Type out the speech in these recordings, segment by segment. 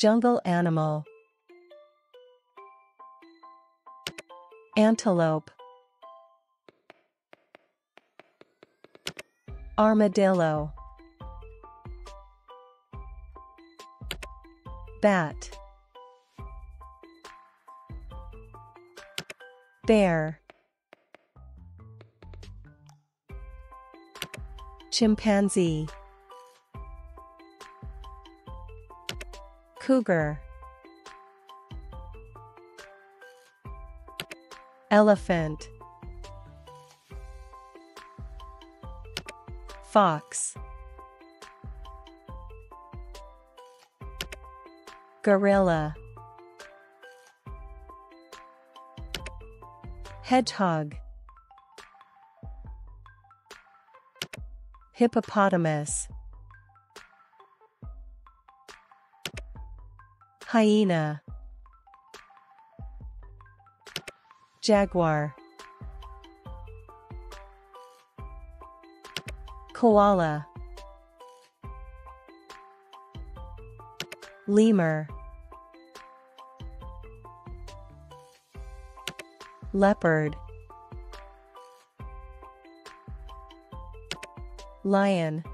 Jungle animal. Antelope. Armadillo. Bat. Bear. Chimpanzee. Cougar. Elephant. Fox. Gorilla. Hedgehog. Hippopotamus. Hyena. Jaguar. Koala. Lemur. Leopard. Lion.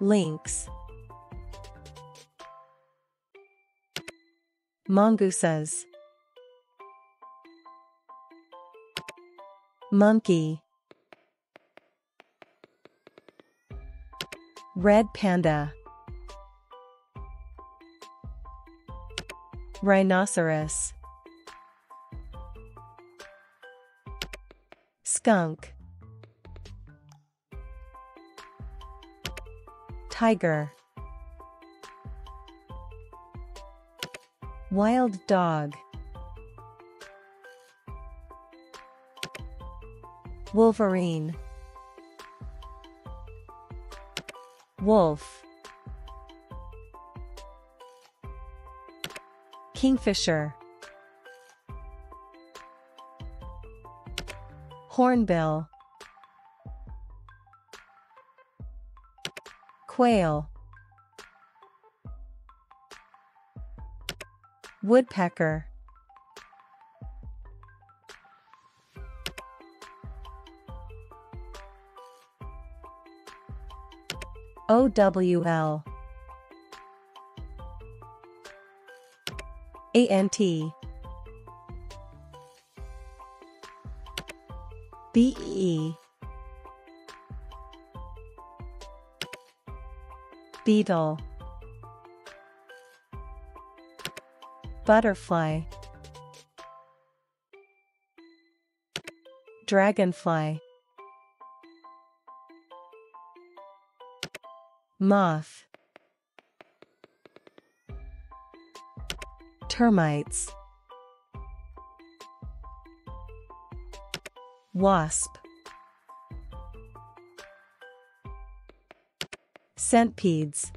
Lynx. Mongooses. Monkey. Red panda. Rhinoceros. Skunk. Tiger. Wild dog. Wolverine. Wolf. Kingfisher. Hornbill. Quail. Woodpecker. OWL. ANT. BEE. Beetle. Butterfly. Dragonfly. Moth. Termites. Wasp. Centipedes.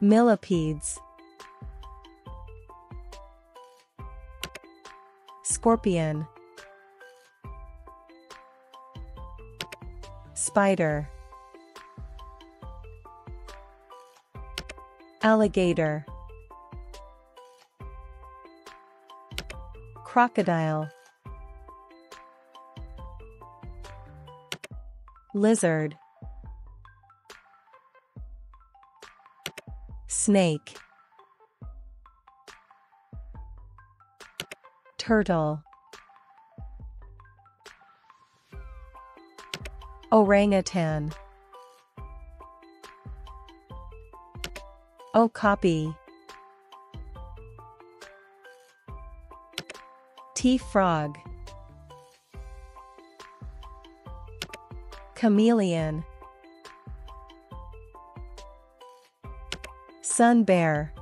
Millipedes. Scorpion. Spider. Alligator. Crocodile. Lizard. Snake. Turtle. Orangutan. Okapi. T-frog. Chameleon. Sun bear.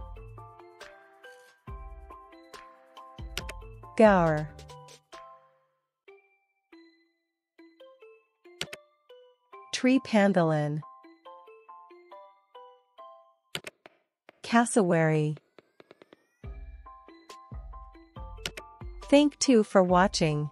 Gaur. Tree pangolin. Cassowary. Thank you for watching.